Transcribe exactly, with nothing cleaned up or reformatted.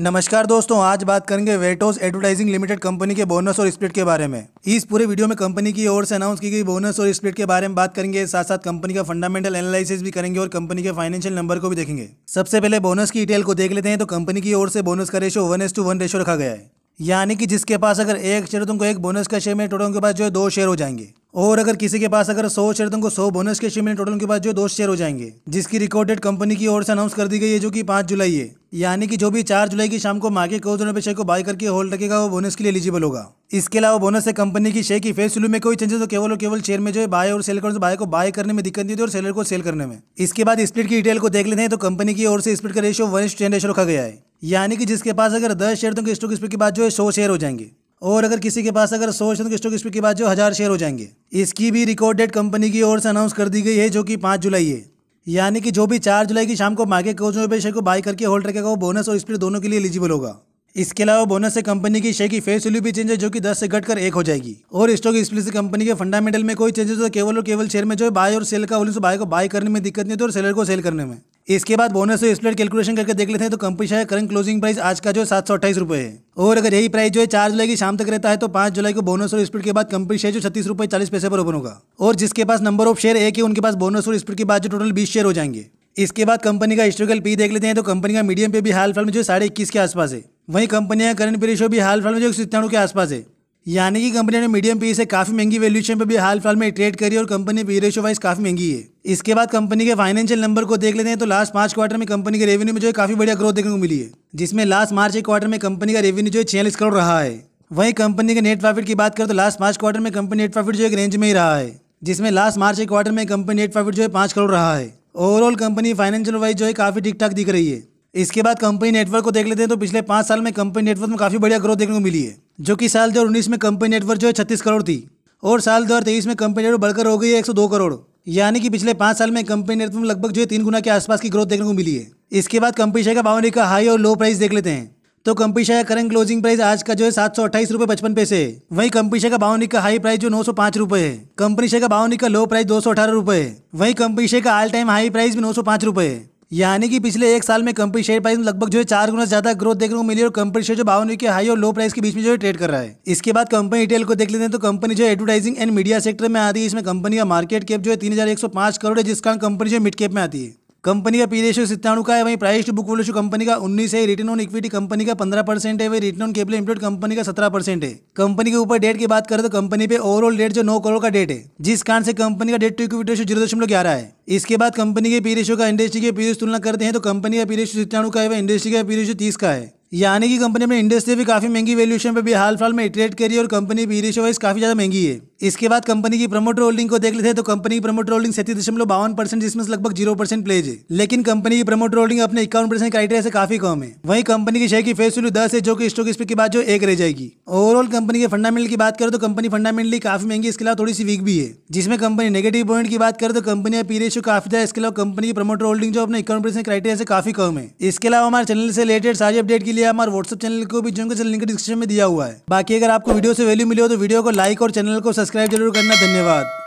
नमस्कार दोस्तों, आज बात करेंगे वर्टोज एडवर्टाइजिंग लिमिटेड कंपनी के बोनस और स्प्लिट के बारे में। इस पूरे वीडियो में कंपनी की ओर से अनाउंस की गई बोनस और स्प्लिट के बारे में बात करेंगे, साथ साथ कंपनी का फंडामेंटल एनालिसिस भी करेंगे और कंपनी के फाइनेंशियल नंबर को भी देखेंगे। सबसे पहले बोनस की डिटेल को देख लेते हैं। तो कंपनी की ओर से बोनस का ratio one is to one ratio रखा गया है, यानी कि जिसके पास अगर एक शेयर तुमको एक बोनस का शेयर में टोटल उनके पास जो है दो शेयर हो जाएंगे, और अगर किसी के पास अगर सौ शेयर तुमको सौ बोनस के शेयर में टोटल उनके पास जो दो शेयर हो जाएंगे, जिसकी रिकॉर्ड डेट कंपनी की ओर से अनाउंस कर दी गई है जो कि पाँच जुलाई है। यानी कि जो भी चार जुलाई की शाम को मार्केट क्लोज होने पर शेयर को बाय करके होल्ड रखेगा वो बोनस के लिए एलिजिबल होगा। इसके अलावा बोनस से कंपनी की शेयर की फेस वैल्यू में कोई चेंजेस तो केवल और केवल शेयर में जो है बाय और सेल करने से बाय को बाय करने में दिक्कत नहीं होती और सेलर को सेल करने में। इसके बाद स्प्लिट की डिटेल को देख लेते हैं। तो कंपनी की ओर से स्प्लिट का ratio one is ten ratio रखा गया है, यानी कि जिसके पास अगर दस शेयर तो स्टॉक स्प्लिट के बाद जो है सौ शेयर हो जाएंगे, और अगर किसी के पास अगर सौ शेयर तो स्टॉक स्प्लिट के बाद जो हज़ार शेयर हो जाएंगे। इसकी भी रिकॉर्ड डेट कंपनी की ओर से अनाउंस कर दी गई है जो कि पाँच जुलाई है, यानी कि जो भी चार जुलाई की शाम को मार्केट क्लोज होने पर शेयर को बाय करके होल्ड रखेगा वो बोनस और स्प्लिट दोनों के लिए एलिजिबल होगा। इसके अलावा बोनस से कंपनी की शेयर की फेस वैल्यू भी चेंज है जो कि दस से घटकर एक हो जाएगी, और स्टॉक स्प्लिट से कंपनी के फंडामेंटल में कोई चेंजेस तो केवल और केवल शेयर में जो है बाय और सेल का वैल्यू से बाय को बाय करने में दिक्कत नहीं होती और सेलर को सेल करने में। इसके बाद बोनस और स्प्लिट कैलकुलेशन करके देख लेते हैं। तो company share current closing price आज का जो है सात सौ अट्ठाईस रुपये है, और अगर यही प्राइस जो है चार जुलाई की शाम तक रहता है तो पाँच जुलाई को बोनस और स्प्लिट के बाद कंपनी शेयर जो छत्तीस रुपये चालीस पैसे पर ओपन होगा, और जिसके पास नंबर ऑफ शेयर एक है उनके पास बोनस और स्प्लिट के बाद जो टोटल बीस शेयर हो जाएंगे। इसके बाद कंपनी का हिस्ट्रिकल पी देख लेते हैं। तो कंपनी का मीडियम पे भी हाल फिलहाल में जो साढ़े इक्कीस के आसपास है, वहीं कंपनी का करंट पी रेशो भी हाल फिलहाल में जो एक सौ सत्तानवे के आसपास है, यानी कि कंपनी ने मीडियम पी से काफ़ी महंगी वैल्यूएशन पे भी हाल फिलहाल में ट्रेड करी और कंपनी पी रेशो वाइज काफ़ी महंगी है। इसके बाद कंपनी के फाइनेंशियल नंबर को देख लेते हैं। तो लास्ट पाँच क्वार्टर में कंपनी के रेवेन्यू में जो है काफ़ी बढ़िया ग्रोथ देखने को मिली है, जिसमें लास्ट मार्च एक क्वार्टर में कंपनी का रेवेन्यू जो है छियालीस करोड़ रहा है। वहीं कंपनी के नेट प्रॉफिट की बात करें तो लास्ट पाँच क्वार्टर में कंपनी नेट प्रॉफिट जो एक रेंज में ही रहा है, जिसमें लास्ट मार्च एक क्वार्टर में कंपनी नेट प्रॉफिट जो है पाँच करोड़ रहा है। ओवरऑल कंपनी फाइनेंशियल वाइज जो है काफ़ी ठीक ठाक दिख रही है। इसके बाद कंपनी नेटवर्क को देख लेते हैं। तो पिछले पाँच साल में कंपनी नेटवर्क में काफ़ी बढ़िया ग्रोथ देखने को मिली है, जो कि साल दो हज़ार उन्नीस में कंपनी नेटवर्क जो है छत्तीस करोड़ थी, और साल दो हज़ार तेईस में कंपनी नेटवर्क बढ़कर हो गई है एक सौ दो करोड़, यानी कि पिछले पाँच साल में कंपनी नेटवर्क में लगभग जो है तीन गुना के आसपास की ग्रोथ देखने को मिली है। इसके बाद कंपनी शेयर का बाउंड्री का हाई और लो प्राइस देख लेते हैं। तो कंपनी शेयर का करंट क्लोजिंग प्राइस आज का जो है सात सौ अट्ठाईस रुपये पचपन पैसे है, वहीं कंपनी शेयर का बाउंड्री का हाई प्राइस जो नौ सौ पाँच रुपये है। कंपनी शेयर का बाउंड्री का लो प्राइस दो सौ अठारह रुपये है, वहीं कंपनी शेयर का ऑल टाइम हाई प्राइस भी नौ सौ पाँच रुपये है। यानी कि पिछले एक साल में कंपनी शेयर प्राइस में लगभग जो है चार गुना ज्यादा ग्रोथ देखने को मिली, और कंपनी शेयर जो बावन के हाई और लो प्राइस के बीच में जो है ट्रेड कर रहा है। इसके बाद कंपनी डिटेल को देख लेते हैं। तो कंपनी जो एडवर्टाइजिंग एंड मीडिया सेक्टर में आती है, इसमें कंपनी का मार्केट कैप जो है तीन हजार एक सौ पाँच करोड़ है, जिस कारण कंपनी जो मिड कैप में आती है। कंपनी का पी रेशियो सत्तानवे का है, वहीं price to book value company का उन्नीस है। रिटर्न ऑन इक्विटी कंपनी का पंद्रह परसेंट है, वहीं return on capital employed company का सत्रह परसेंट है। कंपनी के ऊपर डेट की बात करें तो कंपनी पे ओवरऑल डेट जो नौ करोड़ का डेट है, जिस कारण से कंपनी का debt to equity ratio zero दशमलव ग्यारह है। इसके बाद कंपनी के पी रेशियो का इंडस्ट्री के पी रेशियो तुलना करते हैं। तो कंपनी का पी रेशियो सत्तानवे का है, वहीं इंडस्ट्री का पी रेशियो तीस का है, यानी कि कंपनी में इंडस्ट्री भी काफी महंगी वैल्यूएशन पे भी हाल फिलहाल में ट्रेड करी और कंपनी पी रेशियो वाइज काफी ज्यादा महंगी है। इसके बाद कंपनी की प्रमोटर होल्डिंग को देख लेते हैं। तो कंपनी की प्रमोटर होल्डिंग सैंतीस दशमलव बावन परसेंट, जिसमें लगभग जीरो परसेंट प्लेज है, लेकिन कंपनी की प्रमोटर होल्डिंग अपने इक्यावन परसेंट क्राइटेरिया से काफी कम है। वहीं कंपनी की शेयर की फेस वैल्यू दस है, जो कि स्टॉक स्प्लिट के बाद जो एक रह जाएगी। ओवरऑल कंपनी के फंडामेंटल की बात करें तो कंपनी फंडामेंटली काफी महंगी, इसके अलावा थोड़ी सी वीक भी है, जिसमें कंपनी नेगेटिव पॉइंट की बात करें तो कंपनी का पी रेशियो काफी ज्यादा, इसके अलावा कंपनी की प्रमोटर होल्डिंग जो अपने इक्यावन परसेंट क्राइटेरिया से काफी कम है। इसके अलावा हमारे चैनल से रिलेटेड सारी अपडेट के लिए हमारे व्हाट्सएप चैनल को भी ज्वाइन कर, लिंक डिस्क्रिप्शन में दिया हुआ है। बाकी अगर आपको वीडियो से वैल्यू मिली हो तो वीडियो को लाइक और चैनल को सब्सक्राइब जरूर करना। धन्यवाद।